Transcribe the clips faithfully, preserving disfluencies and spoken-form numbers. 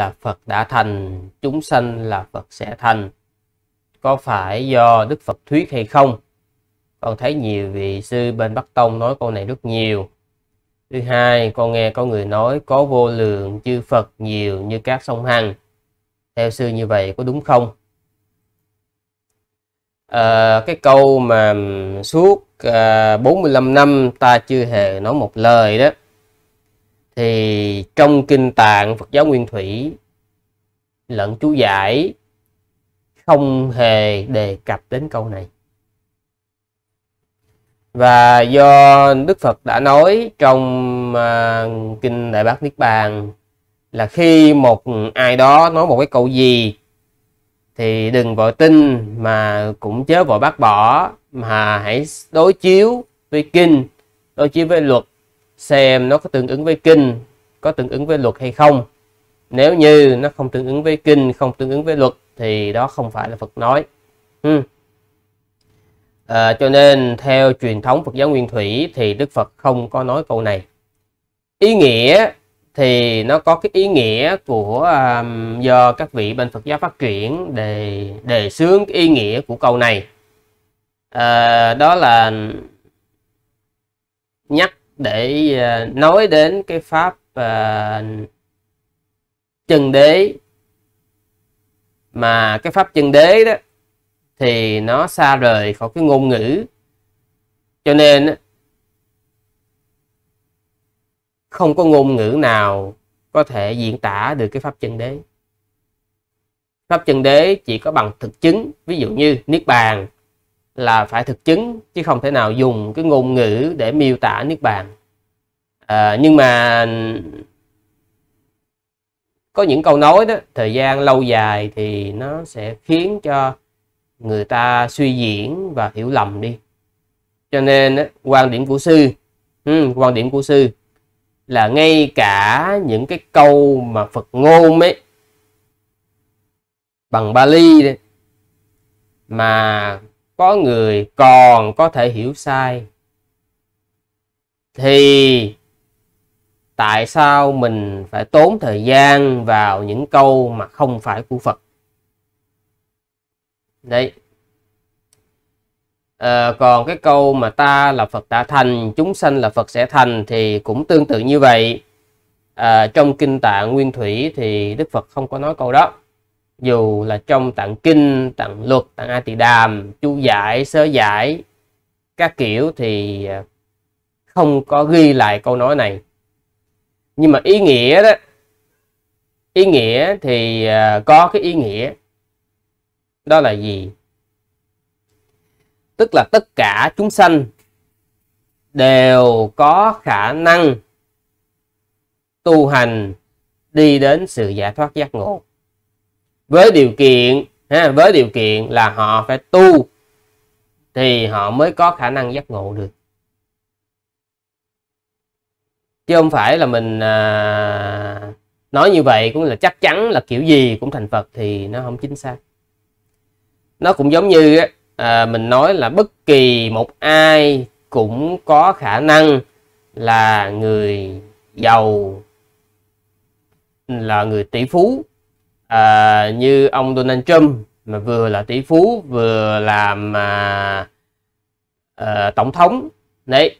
là Phật đã thành, chúng sanh là Phật sẽ thành. Có phải do Đức Phật thuyết hay không? Con thấy nhiều vị sư bên Bắc Tông nói câu này rất nhiều. Thứ hai, con nghe có người nói có vô lượng chư Phật nhiều như các sông Hằng. Theo sư như vậy có đúng không? À, cái câu mà suốt à, bốn mươi lăm năm ta chưa hề nói một lời đó, thì trong Kinh Tạng Phật giáo Nguyên Thủy lẫn chú giải không hề đề cập đến câu này. Và do Đức Phật đã nói trong uh, Kinh Đại Bát Niết Bàn là khi một ai đó nói một cái câu gì thì đừng vội tin mà cũng chớ vội bác bỏ, mà hãy đối chiếu với kinh, đối chiếu với luật, xem nó có tương ứng với kinh, có tương ứng với luật hay không. Nếu như nó không tương ứng với kinh, không tương ứng với luật thì đó không phải là Phật nói. Hmm. À, cho nên theo truyền thống Phật giáo Nguyên Thủy thì Đức Phật không có nói câu này. Ý nghĩa thì nó có cái ý nghĩa của um, do các vị bên Phật giáo phát triển đề, đề xướng cái ý nghĩa của câu này. À, đó là nhắc để uh, nói đến cái pháp uh, chân đế. Mà cái pháp chân đế đó thì nó xa rời khỏi cái ngôn ngữ, cho nên không có ngôn ngữ nào có thể diễn tả được cái pháp chân đế. Pháp chân đế chỉ có bằng thực chứng, ví dụ như Niết Bàn là phải thực chứng, chứ không thể nào dùng cái ngôn ngữ để miêu tả Niết Bàn. À, nhưng mà có những câu nói đó, thời gian lâu dài thì nó sẽ khiến cho người ta suy diễn và hiểu lầm đi. Cho nên quan điểm của sư, ừ, quan điểm của sư là ngay cả những cái câu mà Phật ngôn ấy bằng Bali đấy, mà có người còn có thể hiểu sai, thì tại sao mình phải tốn thời gian vào những câu mà không phải của Phật? Đấy. À, còn cái câu mà ta là Phật đã thành, chúng sanh là Phật sẽ thành thì cũng tương tự như vậy. À, trong Kinh Tạng Nguyên Thủy thì Đức Phật không có nói câu đó, dù là trong Tạng Kinh, Tạng Luật, Tạng A Tỳ Đàm, chú giải, sớ giải các kiểu thì không có ghi lại câu nói này. Nhưng mà ý nghĩa đó, ý nghĩa thì có cái ý nghĩa. Đó là gì? Tức là tất cả chúng sanh đều có khả năng tu hành đi đến sự giải thoát giác ngộ. Với điều kiện, ha, với điều kiện là họ phải tu thì họ mới có khả năng giác ngộ được. Chứ không phải là mình à, nói như vậy cũng là chắc chắn là kiểu gì cũng thành Phật thì nó không chính xác. Nó cũng giống như à, mình nói là bất kỳ một ai cũng có khả năng là người giàu, là người tỷ phú. À, như ông Donald Trump mà vừa là tỷ phú, vừa làm à, à, tổng thống. Đấy.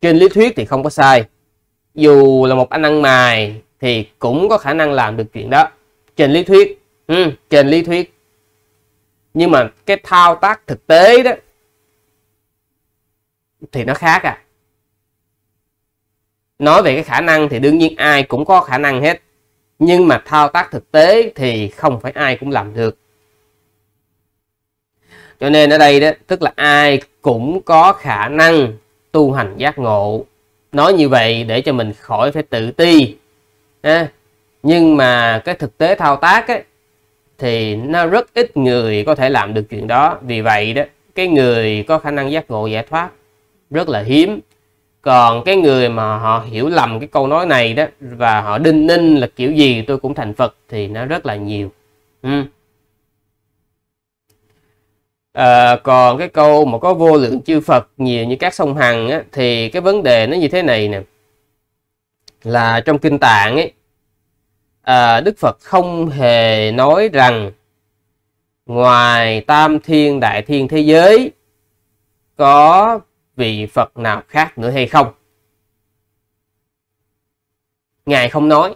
Trên lý thuyết thì không có sai. Dù là một anh ăn mày thì cũng có khả năng làm được chuyện đó. Trên lý thuyết. Ừ, trên lý thuyết. Nhưng mà cái thao tác thực tế đó thì nó khác à. Nói về cái khả năng thì đương nhiên ai cũng có khả năng hết. Nhưng mà thao tác thực tế thì không phải ai cũng làm được. Cho nên ở đây đó, tức là ai cũng có khả năng tu hành giác ngộ. Nói như vậy để cho mình khỏi phải tự ti. À, nhưng mà cái thực tế thao tác ấy, thì nó rất ít người có thể làm được chuyện đó. Vì vậy đó, cái người có khả năng giác ngộ giải thoát rất là hiếm. Còn cái người mà họ hiểu lầm cái câu nói này đó, và họ đinh ninh là kiểu gì tôi cũng thành Phật, thì nó rất là nhiều. Ừ. À, còn cái câu mà có vô lượng chư Phật nhiều như các sông Hằng á, thì cái vấn đề nó như thế này nè. Là trong Kinh Tạng ấy, à, Đức Phật không hề nói rằng ngoài Tam Thiên Đại Thiên Thế Giới có vị Phật nào khác nữa hay không. Ngài không nói.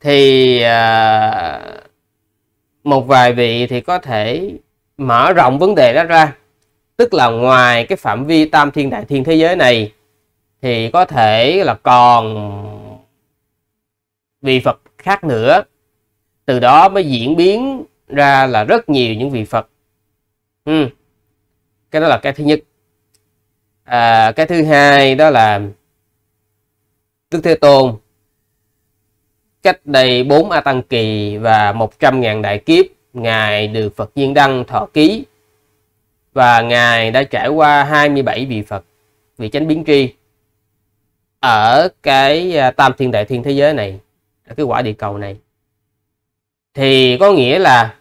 Thì à, một vài vị thì có thể mở rộng vấn đề đó ra. Tức là ngoài cái phạm vi Tam Thiên Đại Thiên Thế Giới này thì có thể là còn vị Phật khác nữa. Từ đó mới diễn biến ra là rất nhiều những vị Phật. Ừ. Cái đó là cái thứ nhất. À, cái thứ hai đó là Đức Thế Tôn cách đây bốn A Tăng Kỳ và một trăm ngàn đại kiếp, Ngài được Phật Nhiên Đăng thọ ký. Và Ngài đã trải qua hai mươi bảy vị Phật, vị chánh biến tri ở cái Tam Thiên Đại Thiên Thế Giới này, ở cái quả địa cầu này. Thì có nghĩa là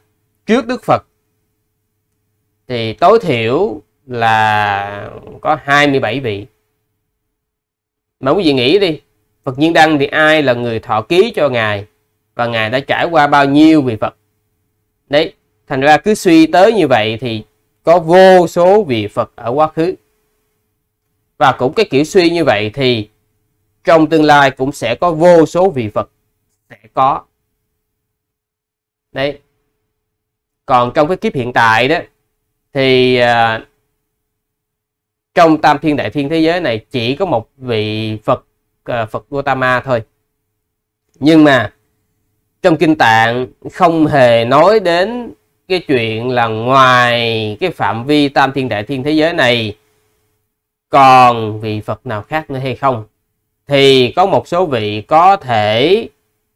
trước Đức Phật thì tối thiểu là có hai mươi bảy vị. Mà quý vị nghĩ đi, Phật Nhiên Đăng thì ai là người thọ ký cho Ngài, và Ngài đã trải qua bao nhiêu vị Phật. Đấy, thành ra cứ suy tới như vậy thì có vô số vị Phật ở quá khứ. Và cũng cái kiểu suy như vậy thì trong tương lai cũng sẽ có vô số vị Phật sẽ có. Đấy. Còn trong cái kiếp hiện tại đó thì à, trong Tam Thiên Đại Thiên Thế Giới này chỉ có một vị Phật, à, Phật Gautama thôi. Nhưng mà trong Kinh Tạng không hề nói đến cái chuyện là ngoài cái phạm vi Tam Thiên Đại Thiên Thế Giới này còn vị Phật nào khác nữa hay không. Thì có một số vị có thể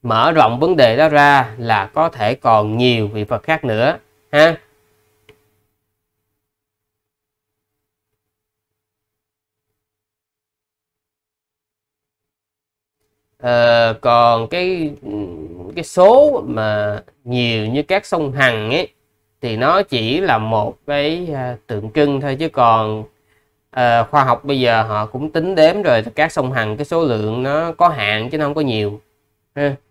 mở rộng vấn đề đó ra là có thể còn nhiều vị Phật khác nữa ha. Ờ, còn cái cái số mà nhiều như các sông Hằng ấy thì nó chỉ là một cái tượng trưng thôi, chứ còn uh, khoa học bây giờ họ cũng tính đếm rồi, các sông Hằng cái số lượng nó có hạn chứ nó không có nhiều ha.